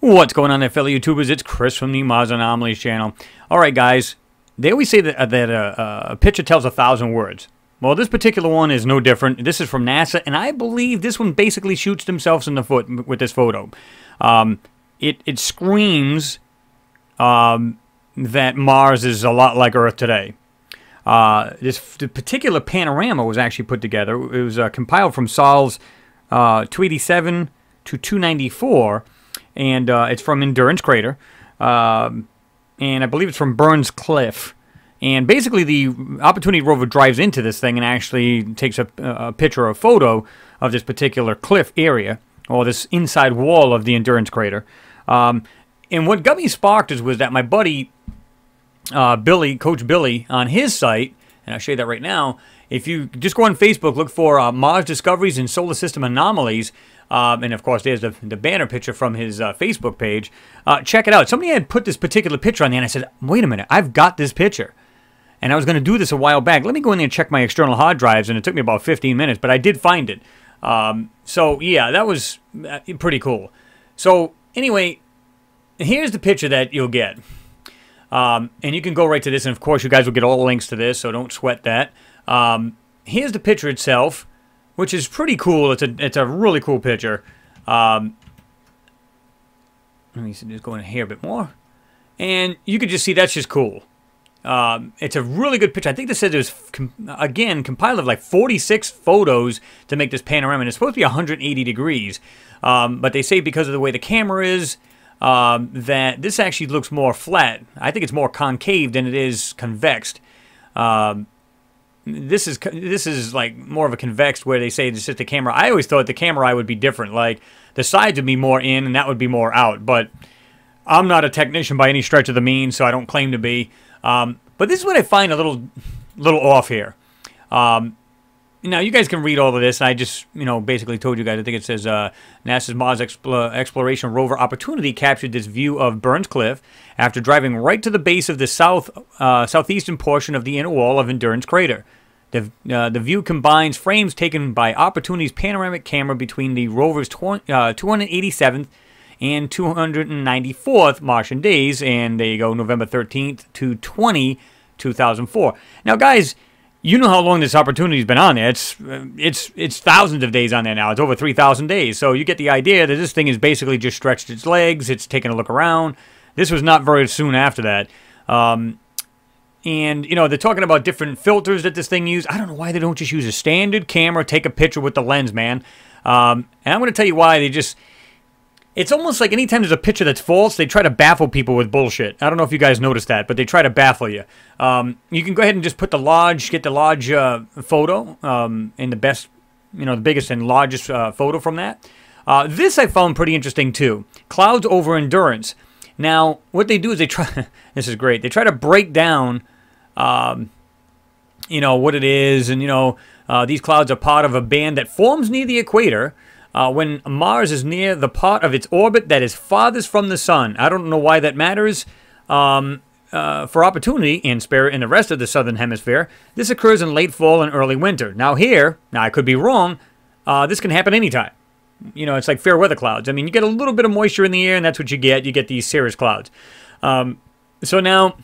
What's going on there, fellow YouTubers? It's Chris from the Mars Anomalies channel. Alright guys, they always say that a picture tells 1,000 words. Well, this particular one is no different. This is from NASA, and I believe this one basically shoots themselves in the foot with this photo. It screams that Mars is a lot like Earth today. The particular panorama was actually put together. It was compiled from sols 287 to 294. And it's from Endurance Crater, and I believe it's from Burns Cliff. And basically, the Opportunity Rover drives into this thing and actually takes a picture or a photo of this particular cliff area, or this inside wall of the Endurance Crater. And what got me sparked was that my buddy, Billy, Coach Billy, on his site, and I'll show you that right now, if you just go on Facebook, look for Mars Discoveries and Solar System Anomalies, and of course there's the banner picture from his Facebook page. Check it out. Somebody had put this particular picture on there, and I said, wait a minute, I've got this picture. And I was going to do this a while back. Let me go in there and check my external hard drives, and it took me about 15 minutes, but I did find it. So yeah, that was pretty cool. So anyway, here's the picture that you'll get. And you can go right to this, and of course you guys will get all the links to this, so don't sweat that. Here's the picture itself, which is pretty cool. It's a really cool picture. Let me just go in here a bit more, and you can just see that's just cool. It's a really good picture. I think this said it was compiled of like 46 photos to make this panorama, and it's supposed to be 180 degrees, but they say because of the way the camera is, that this actually looks more flat. I think it's more concave than it is convexed. This is like more of a convex, where they say it's just the camera. I always thought the camera eye would be different. Like the sides would be more in and that would be more out. But I'm not a technician by any stretch of the means, so I don't claim to be. But this is what I find a little off here. Now, you guys can read all of this. I just, basically told you guys. I think it says NASA's Mars Exploration Rover Opportunity captured this view of Burns Cliff after driving right to the base of the southeastern portion of the inner wall of Endurance Crater. The view combines frames taken by Opportunity's panoramic camera between the rover's 287th and 294th Martian days, and there you go, November 13th to 20, 2004. Now, guys, you know how long this Opportunity's been on there. It's thousands of days on there now. It's over 3,000 days. So you get the idea that this thing has basically just stretched its legs. It's taken a look around. This was not very soon after that. And, they're talking about different filters that this thing used. I don't know why they don't just use a standard camera, take a picture with the lens, man. And I'm going to tell you why. It's almost like anytime there's a picture that's false, they try to baffle people with bullshit. I don't know if you guys noticed that, but they try to baffle you. You can go ahead and just put get the large photo, and the best, the biggest and largest photo from that. This I found pretty interesting too. Clouds over Endurance. Now, what they do is they try. This is great. They try to break down, what it is, and these clouds are part of a band that forms near the equator. When Mars is near the part of its orbit that is farthest from the sun. I don't know why that matters. For Opportunity and Spirit and the rest of the southern hemisphere, this occurs in late fall and early winter. Now here, I could be wrong, this can happen anytime. It's like fair weather clouds. I mean, you get a little bit of moisture in the air, and that's what you get. You get these cirrus clouds. So now,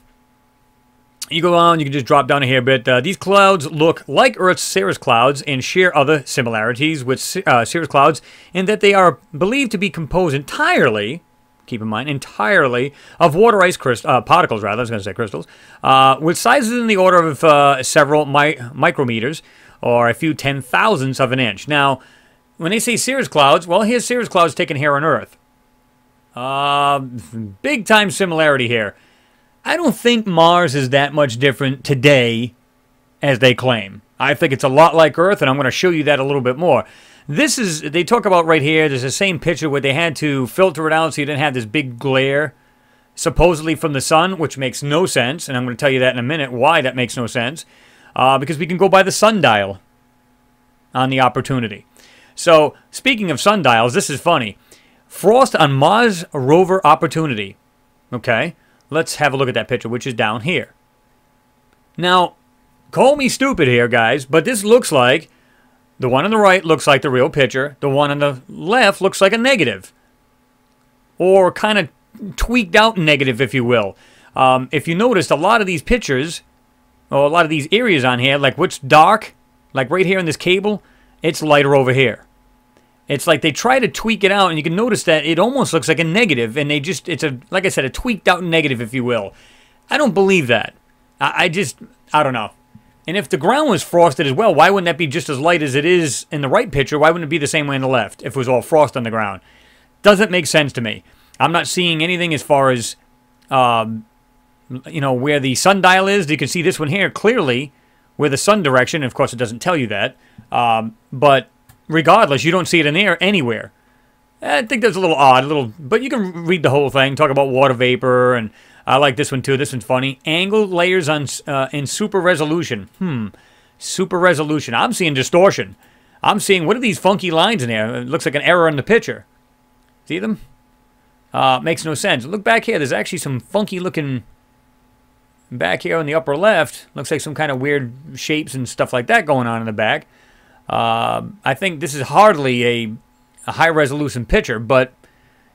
you go on, you can just drop down here a bit. These clouds look like Earth's cirrus clouds and share other similarities with cirrus clouds in that they are believed to be composed entirely, keep in mind, entirely of water ice particles, rather, I was going to say crystals, with sizes in the order of several micrometers or a few 10,000ths of an inch. Now, when they say cirrus clouds, well, here's cirrus clouds taken here on Earth. Big time similarity here. I don't think Mars is that much different today as they claim. I think it's a lot like Earth, and I'm going to show you that a little bit more. This is, they talk about right here, there's the same picture where they had to filter it out so you didn't have this big glare, supposedly from the sun, which makes no sense, and I'm going to tell you that in a minute why that makes no sense, because we can go by the sundial on the Opportunity. So, speaking of sundials, this is funny. Frost on Mars Rover Opportunity. Okay. Let's have a look at that picture, which is down here. Now, call me stupid here, guys, but this looks like, the one on the right looks like the real picture. The one on the left looks like a negative. or kind of tweaked out negative, if you will. If you noticed, a lot of these pictures, or a lot of these areas on here, like what's dark, like right here in this cable, it's lighter over here. It's like they try to tweak it out, and you can notice that it almost looks like a negative, and they just, it's a, like I said, a tweaked out negative, if you will. I don't believe that. I don't know. And if the ground was frosted as well, why wouldn't that be just as light as it is in the right picture? Why wouldn't it be the same way on the left if it was all frost on the ground? Doesn't make sense to me. I'm not seeing anything as far as, you know, where the sundial is. You can see this one here clearly with the sun direction. Of course, it doesn't tell you that. But regardless, you don't see it in there anywhere. I think that's a little odd, but you can read the whole thing. Talk about water vapor, and I like this one too. This one's funny. Angled layers on in super resolution. Super resolution. I'm seeing distortion. I'm seeing, what are these funky lines in there? It looks like an error in the picture. See them? Makes no sense. Look back here. There's actually some funky looking back here in the upper left. Looks like some kind of weird shapes and stuff like that going on in the back. I think this is hardly a high-resolution picture, but,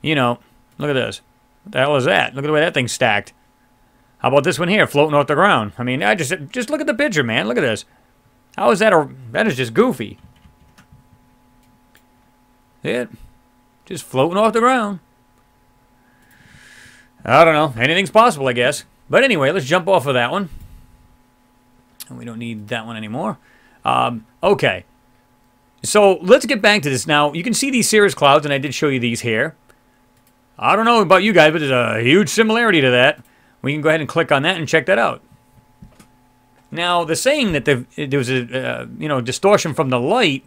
you know, look at this. What the hell is that? Look at the way that thing's stacked. How about this one here, floating off the ground? I mean, just look at the picture, man. Look at this. How is that? That is just goofy. See it? Just floating off the ground. I don't know. Anything's possible, I guess. But anyway, let's jump off of that one. We don't need that one anymore. Okay. So let's get back to this. Now, you can see these cirrus clouds, and I did show you these here. I don't know about you guys, but there's a huge similarity to that. We can go ahead and click on that and check that out. Now, the saying that there was a distortion from the light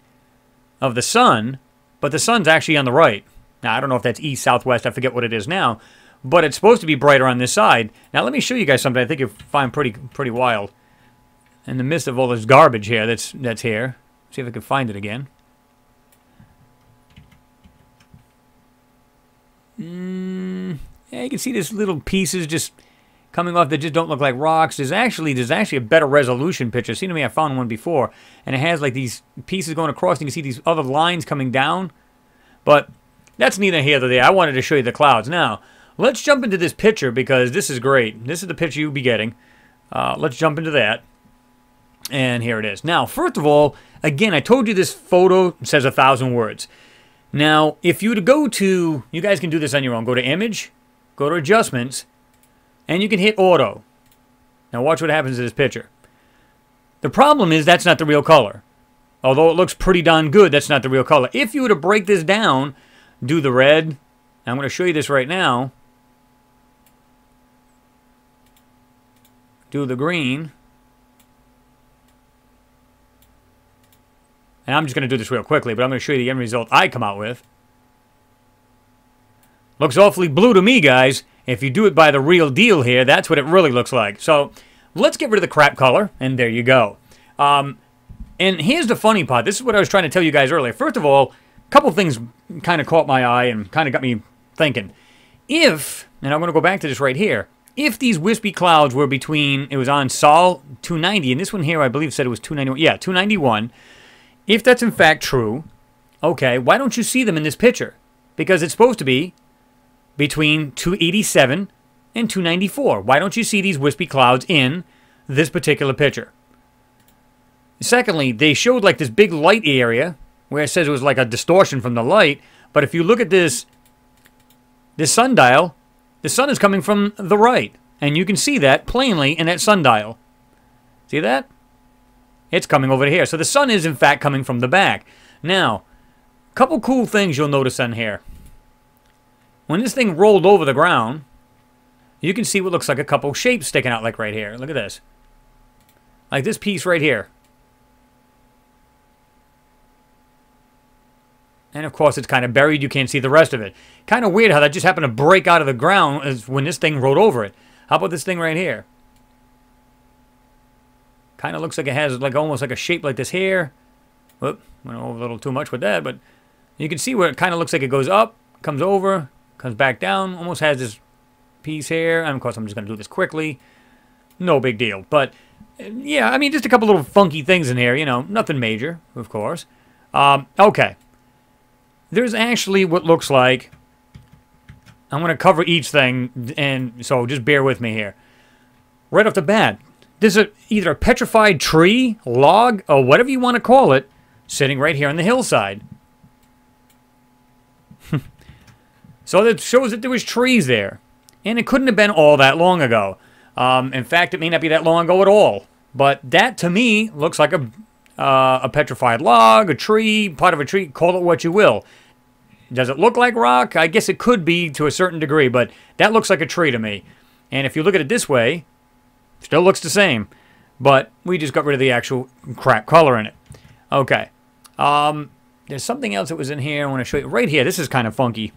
of the sun, but the sun's actually on the right. Now, I don't know if that's east, southwest. I forget what it is now. But it's supposed to be brighter on this side. Now, let me show you guys something I think you'll find pretty wild. In the midst of all this garbage here that's here. See if I can find it again. Yeah, you can see these little pieces just coming off that just don't look like rocks. There's actually a better resolution picture. See to me, I found one before. And it has like these pieces going across, and you can see these other lines coming down. But that's neither here nor there. I wanted to show you the clouds. Now, let's jump into this picture because this is great. This is the picture you'll be getting. Let's jump into that. And here it is. Now, first of all, again, I told you this photo says 1,000 words. Now, if you were to go to, you guys can do this on your own. Go to Image, go to Adjustments, and you can hit Auto. Now, watch what happens to this picture. The problem is that's not the real color. Although it looks pretty darn good, that's not the real color. If you were to break this down, do the red. I'm going to show you this right now. Do the green. And I'm just going to do this real quickly, but I'm going to show you the end result I come out with. Looks awfully blue to me, guys. If you do it by the real deal here, that's what it really looks like. So let's get rid of the crap color, and there you go. And here's the funny part. This is what I was trying to tell you guys earlier. First of all, a couple things kind of caught my eye and kind of got me thinking. If, and I'm going to go back to this right here, if these wispy clouds were between, it was on Sol 290, and this one here I believe said it was 291. Yeah, 291. If that's in fact true, okay, why don't you see them in this picture? Because it's supposed to be between 287 and 294. Why don't you see these wispy clouds in this particular picture? Secondly, they showed like this big light area where it says it was like a distortion from the light. But if you look at this sundial, the sun is coming from the right. And you can see that plainly in that sundial. See that? It's coming over here. So the sun is, in fact, coming from the back. Now, a couple cool things you'll notice on here. When this thing rolled over the ground, you can see what looks like a couple shapes sticking out, like right here. Look at this. Like this piece right here. And, of course, it's kind of buried. You can't see the rest of it. Kind of weird how that just happened to break out of the ground as when this thing rolled over it. How about this thing right here? Kind of looks like it has like almost like a shape like this here. Whoop, went over a little too much with that, but you can see where it kind of looks like it goes up, comes over, comes back down, almost has this piece here. And of course, I'm just going to do this quickly. No big deal. But yeah, I mean, just a couple little funky things in here, you know, nothing major, of course. Okay. There's actually what looks like I'm going to cover each thing, and so just bear with me here. Right off the bat, there's either a petrified tree, log, or whatever you want to call it, sitting right here on the hillside. So that shows that there was trees there. And it couldn't have been all that long ago. In fact, it may not be that long ago at all. But that, to me, looks like a petrified log, a tree, part of a tree, call it what you will. Does it look like rock? I guess it could be to a certain degree, but that looks like a tree to me. And if you look at it this way, it still looks the same. But we just got rid of the actual crap color in it. Okay. There's something else that was in here I want to show you. Right here, this is kind of funky.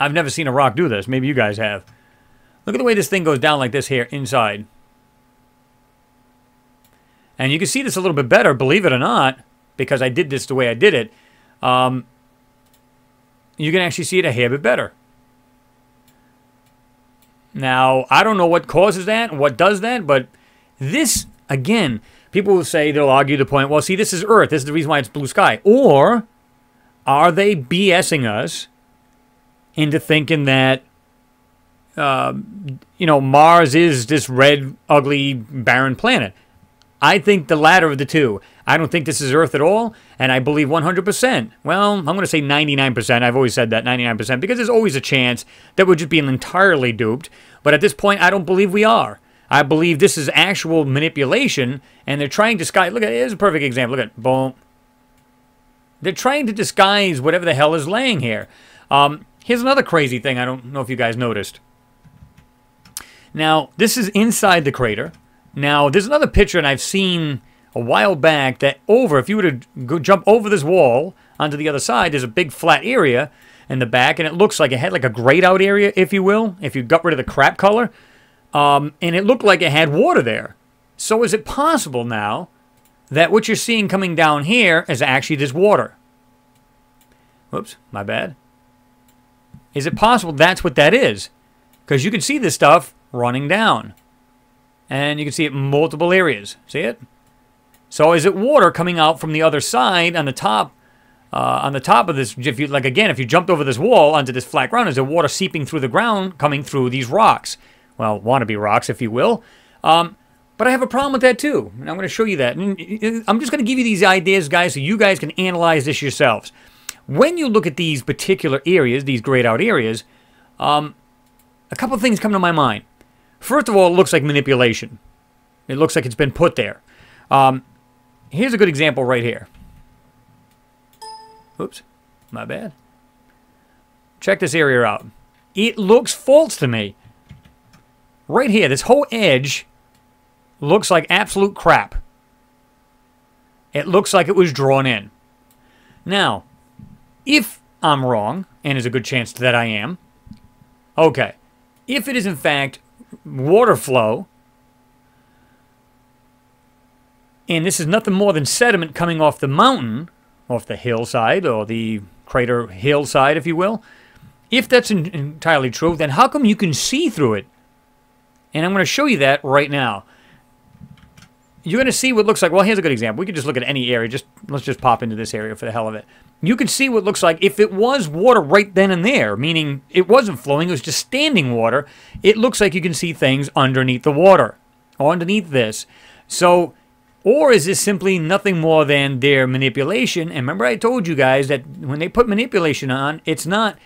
I've never seen a rock do this. Maybe you guys have. Look at the way this thing goes down like this here inside. And you can see this a little bit better, believe it or not, because I did this the way I did it. You can actually see it a hair bit better. Now, I don't know what causes that and what does that, but this, again, people will say, they'll argue the point, well, see, this is Earth. This is the reason why it's blue sky. Or are they BSing us into thinking that, you know, Mars is this red, ugly, barren planet? I think the latter of the two. I don't think this is Earth at all, and I believe 100%. Well, I'm going to say 99%. I've always said that, 99%, because there's always a chance that we're just being entirely duped. But at this point, I don't believe we are. I believe this is actual manipulation, and they're trying to disguise. Look at it. Here's a perfect example. Look at it. Boom. They're trying to disguise whatever the hell is laying here. Here's another crazy thing I don't know if you guys noticed. Now, this is inside the crater. Now, there's another picture, and I've seen a while back that over, if you were to go jump over this wall onto the other side, there's a big flat area in the back, and it looks like it had like a grayed out area, if you will, if you got rid of the crap color. And it looked like it had water there. So is it possible now that what you're seeing coming down here is actually this water? Whoops, my bad. Is it possible that's what that is? Because you can see this stuff running down. And you can see it in multiple areas. See it? So is it water coming out from the other side on the top of this? If you, like, again, if you jumped over this wall onto this flat ground, is there water seeping through the ground coming through these rocks? Well, wannabe rocks, if you will. But I have a problem with that, too. And I'm going to show you that. And I'm just going to give you these ideas, guys, so you guys can analyze this yourselves. When you look at these particular areas, these grayed out areas, a couple of things come to my mind. First of all, it looks like manipulation. It looks like it's been put there. Here's a good example right here. Oops, my bad. Check this area out. It looks false to me. Right here, this whole edge looks like absolute crap. It looks like it was drawn in. Now, if I'm wrong, and there's a good chance that I am, okay, if it is in fact water flow, and this is nothing more than sediment coming off the mountain, off the hillside, or the crater hillside, if you will. If that's entirely true, then how come you can see through it? And I'm going to show you that right now. You're going to see what looks like. Well, here's a good example. We could just look at any area. Let's just pop into this area for the hell of it. You can see what looks like if it was water right then and there, meaning it wasn't flowing, it was just standing water. It looks like you can see things underneath the water, or underneath this. So, or is this simply nothing more than their manipulation? And remember I told you guys that when they put manipulation on, it's not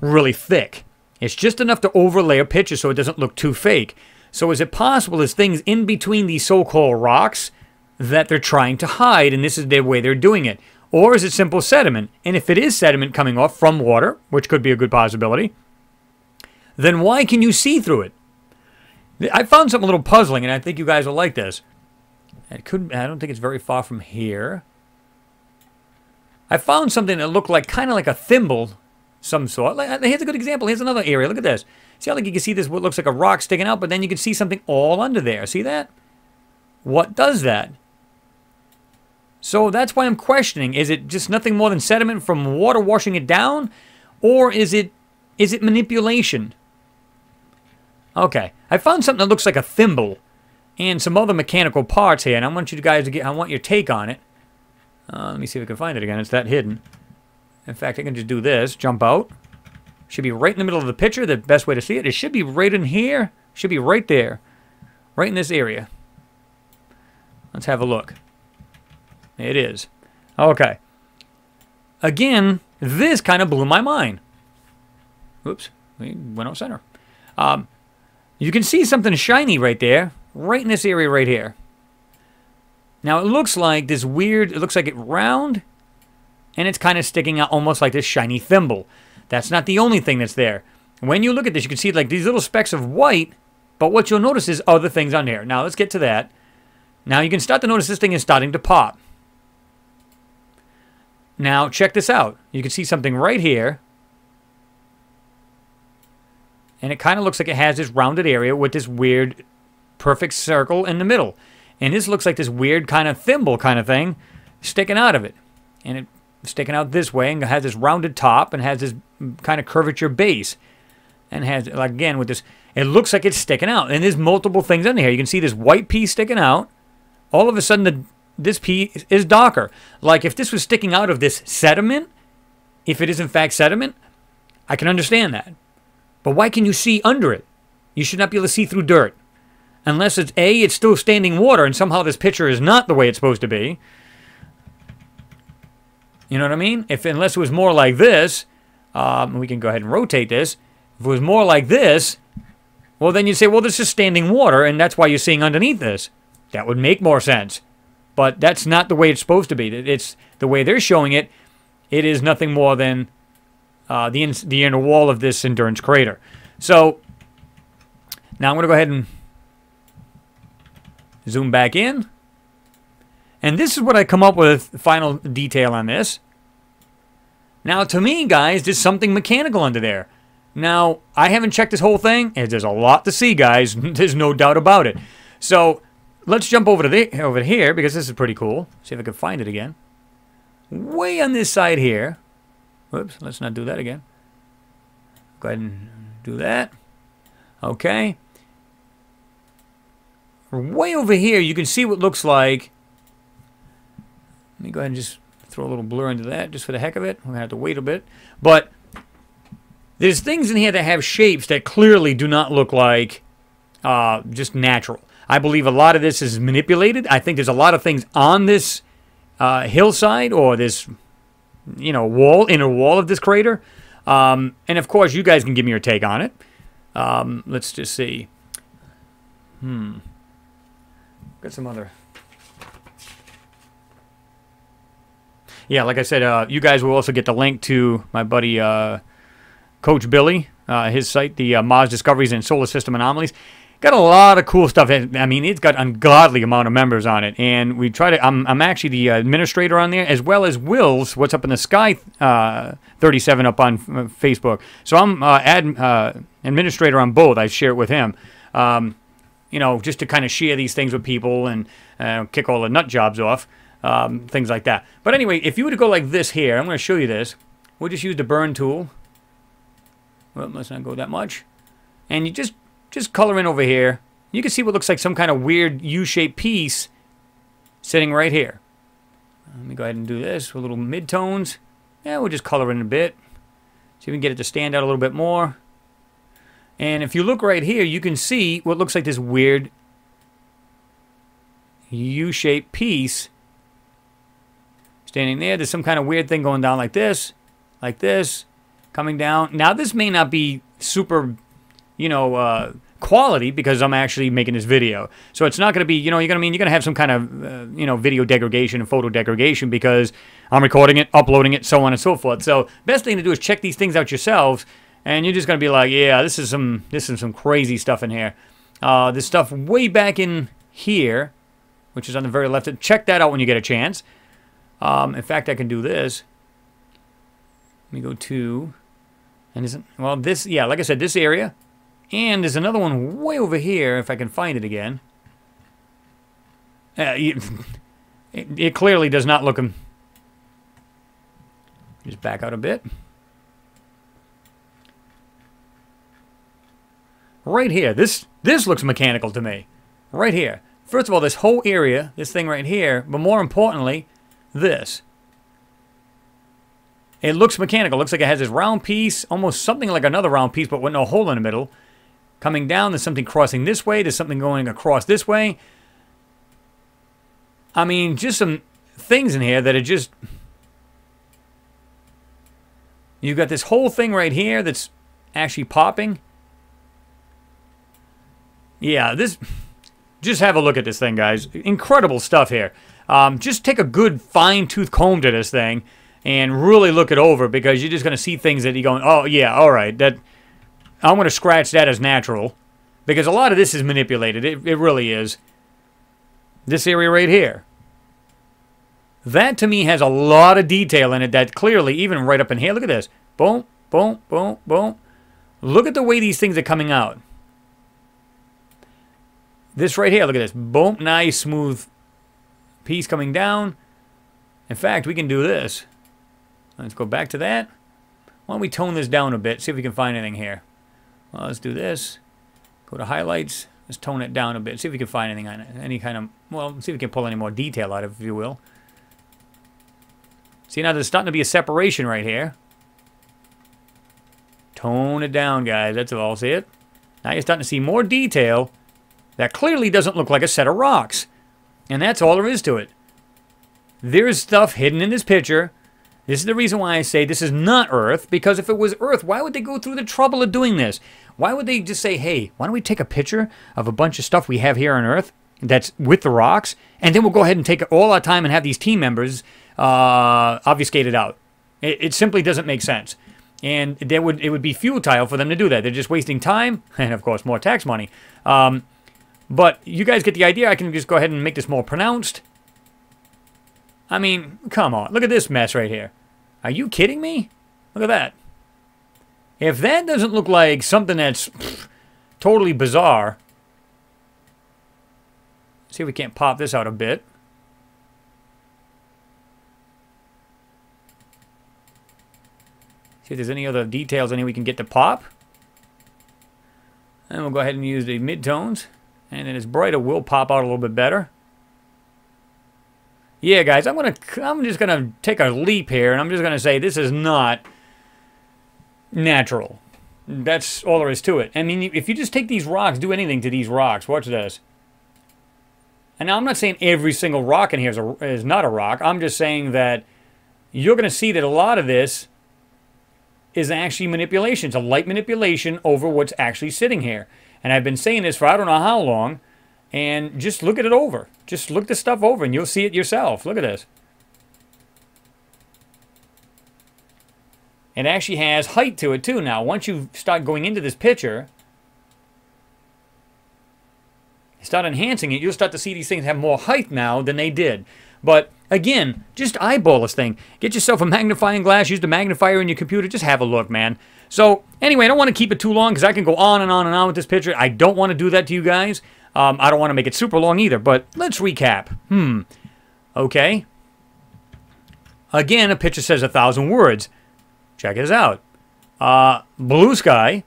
really thick. It's just enough to overlay a picture so it doesn't look too fake. So is it possible there's things in between these so-called rocks that they're trying to hide, and this is their way they're doing it? Or is it simple sediment? And if it is sediment coming off from water, which could be a good possibility, then why can you see through it? I found something a little puzzling, and I think you guys will like this. It could, I don't think it's very far from here. I found something that looked like kind of like a thimble, some sort. Here's a good example. Here's another area. Look at this. See how, like, you can see this, what looks like a rock sticking out, but then you can see something all under there. See that? What does that? So that's why I'm questioning. Is it just nothing more than sediment from water washing it down? Or is it manipulation? Okay. I found something that looks like a thimble and some other mechanical parts here, and I want you guys to get, I want your take on it. Let me see if I can find it again. It's that hidden. In fact, I can just do this. Jump out. Should be right in the middle of the picture. The best way to see it, it should be right in here. Should be right there. Right in this area. Let's have a look. It is. Okay. Again, this kind of blew my mind. Oops. We went off center. You can see something shiny right there. Right in this area right here. Now, it looks like this weird... It looks like it round. And it's kind of sticking out almost like this shiny thimble. That's not the only thing that's there. When you look at this, you can see like these little specks of white, but what you'll notice is other things on here. Now, let's get to that. Now, you can start to notice this thing is starting to pop. Now, check this out. You can see something right here. And it kind of looks like it has this rounded area with this weird perfect circle in the middle. And this looks like this weird kind of thimble kind of thing sticking out of it. And it's sticking out this way and has this rounded top and has this kind of curvature base. And has, like again, with this... It looks like it's sticking out. And there's multiple things in here. You can see this white piece sticking out. All of a sudden, this piece is darker. Like, if this was sticking out of this sediment, if it is in fact sediment, I can understand that. But why can you see under it? You should not be able to see through dirt. Unless it's, A, it's still standing water, and somehow this picture is not the way it's supposed to be. You know what I mean? Unless it was more like this, we can go ahead and rotate this. If it was more like this, well, then you say, well, this is standing water, and that's why you're seeing underneath this. That would make more sense. But that's not the way it's supposed to be. It's the way they're showing it. It is nothing more than the inner wall of this Endurance Crater. So, now I'm going to go ahead and zoom back in. And this is what I come up with, final detail on this. Now, to me, guys, there's something mechanical under there. Now, I haven't checked this whole thing. There's a lot to see, guys. There's no doubt about it. So, let's jump over to over here, because this is pretty cool. See if I can find it again. Way on this side here. Whoops, let's not do that again. Go ahead and do that. Okay. Way over here, you can see what looks like. Let me go ahead and just throw a little blur into that, just for the heck of it. We're going to have to wait a bit. But... there's things in here that have shapes that clearly do not look like just natural. I believe a lot of this is manipulated. I think there's a lot of things on this hillside or this, you know, wall, inner wall of this crater. And, of course, you guys can give me your take on it. Let's just see. Got some other... Yeah, like I said, you guys will also get the link to my buddy... Coach Billy, his site, the Mars Discoveries and Solar System Anomalies. Got a lot of cool stuff. I mean, it's got an ungodly amount of members on it. And we try to, I'm actually the administrator on there, as well as Will's What's Up in the Sky 37 up on Facebook. So I'm administrator on both. I share it with him, you know, just to kind of share these things with people and kick all the nut jobs off, things like that. But anyway, if you were to go like this here, I'm going to show you this. We'll just use the burn tool. Well, let's not go that much. And you just color in over here. You can see what looks like some kind of weird U-shaped piece sitting right here. Let me go ahead and do this with little mid-tones. Yeah, we'll just color in a bit. See if we can get it to stand out a little bit more. And if you look right here, you can see what looks like this weird U-shaped piece standing there. There's some kind of weird thing going down like this, coming down. Now, this may not be super, you know, quality, because I'm actually making this video. So it's not going to be, you know, you're going to have some kind of, you know, video degradation and photo degradation, because I'm recording it, uploading it, so on and so forth. So best thing to do is check these things out yourselves, and you're just going to be like, yeah, this is some crazy stuff in here. This stuff way back in here, which is on the very left. Check that out when you get a chance. In fact, I can do this. Let me go to... And isn't, well, this, yeah, like I said, this area. And there's another one way over here, if I can find it again. It clearly does not look... Just back out a bit. Right here. This looks mechanical to me. Right here. First of all, this whole area, this thing right here, but more importantly, this. It looks mechanical. Looks like it has this round piece, almost something like another round piece, but with no hole in the middle. Coming down, there's something crossing this way. There's something going across this way. I mean, just some things in here that are just... You've got this whole thing right here that's actually popping. Yeah, this... Just have a look at this thing, guys. Incredible stuff here. Just take a good fine-tooth comb to this thing and really look it over, because you're just going to see things that you're going, oh, yeah, all right. That I'm going to scratch that as natural, because a lot of this is manipulated. It really is. This area right here. That, to me, has a lot of detail in it that clearly, even right up in here, look at this. Boom, boom, boom, boom. Look at the way these things are coming out. This right here, look at this. Boom, nice, smooth piece coming down. In fact, we can do this. Let's go back to that. Why don't we tone this down a bit, see if we can find anything here. Well, let's do this. Go to highlights. Let's tone it down a bit, see if we can find anything on it. Any kind of, well, see if we can pull any more detail out of it, if you will. See, now there's starting to be a separation right here. Tone it down, guys. That's all. See it? Now you're starting to see more detail. That clearly doesn't look like a set of rocks. And that's all there is to it. There's stuff hidden in this picture. This is the reason why I say this is not Earth, because if it was Earth, why would they go through the trouble of doing this? Why would they just say, hey, why don't we take a picture of a bunch of stuff we have here on Earth that's with the rocks, and then we'll go ahead and take all our time and have these team members obfuscated out. It simply doesn't make sense. And it would be futile for them to do that. They're just wasting time, and of course, more tax money. But you guys get the idea. I can just go ahead and make this more pronounced. I mean, come on. Look at this mess right here. Are you kidding me? Look at that. If that doesn't look like something that's totally bizarre. See if we can't pop this out a bit. See if there's any other details in here we can get to pop. And we'll go ahead and use the midtones. And then it's brighter, will pop out a little bit better. Yeah, guys, I'm just gonna take a leap here, and I'm just gonna say this is not natural. That's all there is to it. I mean, if you just take these rocks, do anything to these rocks. Watch this. And now I'm not saying every single rock in here is not a rock. I'm just saying that you're gonna see that a lot of this is actually manipulation. It's a light manipulation over what's actually sitting here. And I've been saying this for I don't know how long. And just look at it over. Just look this stuff over and you'll see it yourself. Look at this. It actually has height to it too now. Once you start going into this picture, start enhancing it, you'll start to see these things have more height now than they did. But again, just eyeball this thing. Get yourself a magnifying glass. Use the magnifier in your computer. Just have a look, man. So, anyway, I don't want to keep it too long because I can go on and on and on with this picture. I don't want to do that to you guys. I don't want to make it super long either, but let's recap. Okay. Again, a picture says 1,000 words. Check this out. Blue sky.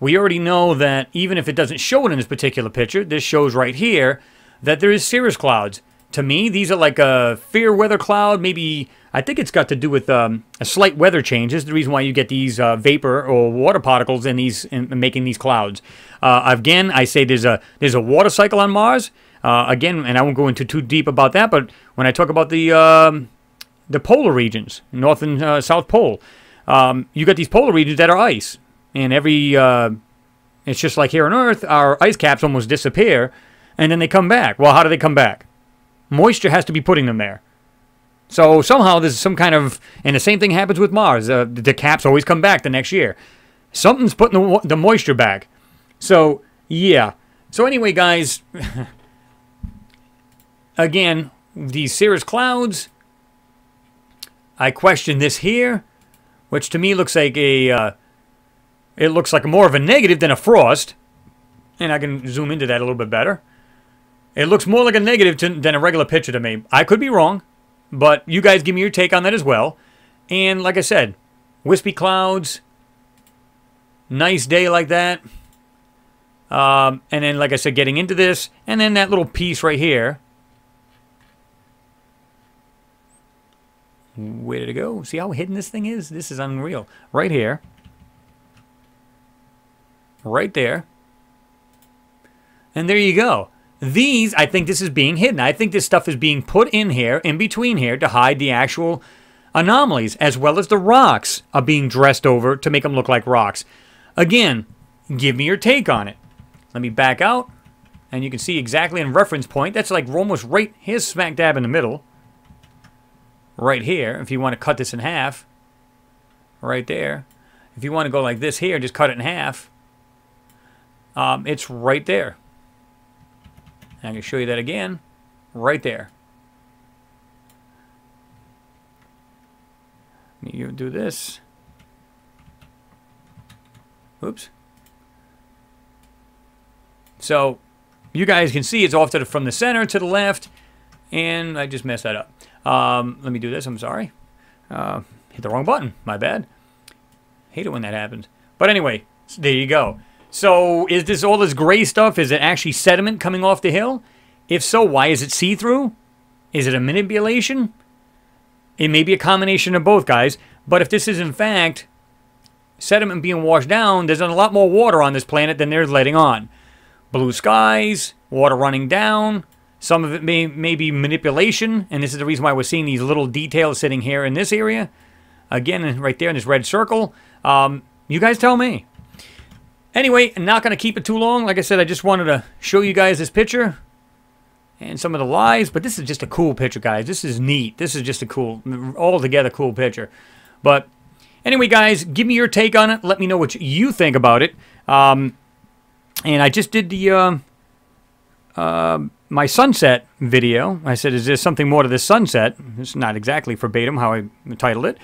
We already know that even if it doesn't show it in this particular picture, this shows right here that there is cirrus clouds. To me, these are like a fair weather cloud. Maybe, I think it's got to do with a slight weather change. This is the reason why you get these vapor or water particles in these, in making these clouds. Again, I say there's a water cycle on Mars. Again, and I won't go into too deep about that, but when I talk about the polar regions, North and South Pole, you got these polar regions that are ice. And it's just like here on Earth, our ice caps almost disappear, and then they come back. Well, how do they come back? Moisture has to be putting them there. So somehow there's some kind of... And the same thing happens with Mars. The caps always come back the next year. Something's putting the moisture back. So, yeah. So anyway, guys... Again, these cirrus clouds. I question this here. Which to me looks like a... it looks like more of a negative than a frost. And I can zoom into that a little bit better. It looks more like a negative than a regular picture to me. I could be wrong, but you guys give me your take on that as well. And like I said, wispy clouds, nice day like that. And then, like I said, getting into this, and then that little piece right here. Way to go. See how hidden this thing is? This is unreal. Right here. Right there. And there you go. These, I think this is being hidden. I think this stuff is being put in here, in between here, to hide the actual anomalies, as well as the rocks are being dressed over to make them look like rocks. Again, give me your take on it. Let me back out, and you can see exactly in reference point. That's like almost right, here's smack dab in the middle. Right here, if you want to cut this in half. Right there. If you want to go like this here, just cut it in half. It's right there. And I'm going to show you that again. Right there. You do this. Oops. So, you guys can see it's off to the, from the center to the left. And I just messed that up. Let me do this. I'm sorry. Hit the wrong button. My bad. Hate it when that happens. But anyway, there you go. So is this all this gray stuff? Is it actually sediment coming off the hill? If so, why is it see-through? Is it a manipulation? It may be a combination of both, guys. But if this is, in fact, sediment being washed down, there's a lot more water on this planet than they're letting on. Blue skies, water running down. Some of it may be manipulation, and this is the reason why we're seeing these little details sitting here in this area. Again, right there in this red circle. You guys tell me. Anyway, I'm not going to keep it too long. Like I said, I just wanted to show you guys this picture and some of the lies, but this is just a cool picture, guys. This is neat. This is just a cool, altogether cool picture. But anyway, guys, give me your take on it. Let me know what you think about it. And I just did the... my sunset video. I said, is there something more to this sunset? It's not exactly verbatim how I titled it.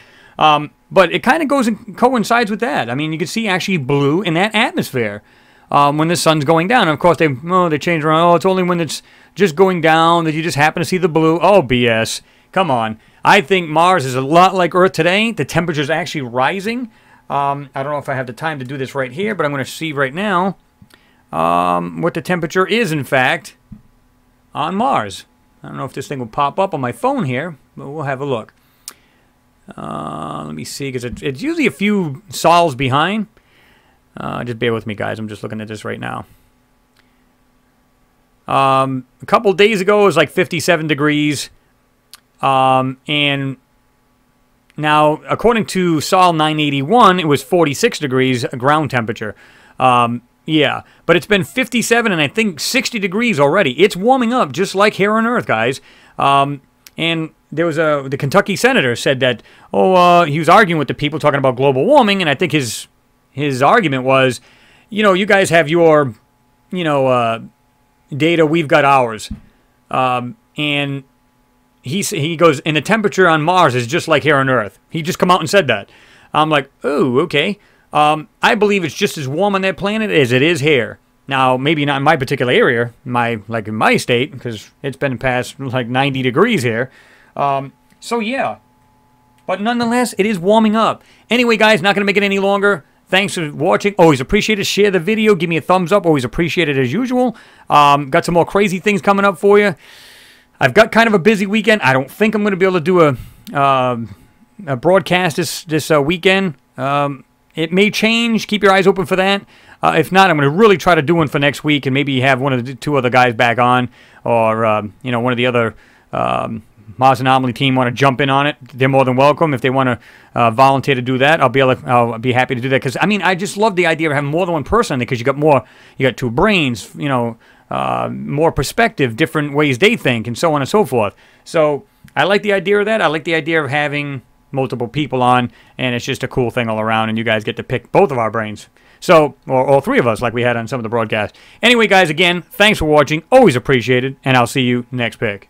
But it kind of goes and coincides with that. I mean, you can see actually blue in that atmosphere when the sun's going down. And of course, they change around. Oh, it's only when it's just going down that you just happen to see the blue. Oh, BS. Come on. I think Mars is a lot like Earth today. The temperature's actually rising. I don't know if I have the time to do this right here, but I'm going to see right now what the temperature is, in fact, on Mars. I don't know if this thing will pop up on my phone here, but we'll have a look. Let me see, because it's usually a few sols behind. Just bear with me, guys. I'm just looking at this right now. A couple days ago, it was like 57 degrees. And now, according to Sol 981, it was 46 degrees ground temperature. Yeah, but it's been 57 and I think 60 degrees already. It's warming up just like here on Earth, guys. And there was the Kentucky senator said that, he was arguing with the people talking about global warming, and I think his argument was, you guys have your, data, we've got ours. And he goes, and the temperature on Mars is just like here on Earth. He just come out and said that. I'm like, oh, okay. I believe it's just as warm on that planet as it is here. Now, maybe not in my particular area, in my state, because it's been past like 90 degrees here. So yeah, but nonetheless, it is warming up. Anyway, guys, not going to make it any longer. Thanks for watching. Always appreciate it. Share the video. Give me a thumbs up. Always appreciate it as usual. Got some more crazy things coming up for you. I've got kind of a busy weekend. I don't think I'm going to be able to do a broadcast this weekend. It may change. Keep your eyes open for that. If not, I'm going to really try to do one for next week and maybe have one of the two other guys back on, or, one of the other Mars Anomaly team want to jump in on it. They're more than welcome. If they want to volunteer to do that, I'll be happy to do that. Because, I mean, I just love the idea of having more than one person, because you got two brains, more perspective, different ways they think, and so on and so forth. So I like the idea of that. I like the idea of having multiple people on, and it's just a cool thing all around, and you guys get to pick both of our brains, or all three of us, like we had on some of the broadcasts. Anyway, guys, again, thanks for watching. Always appreciated, and I'll see you next pick.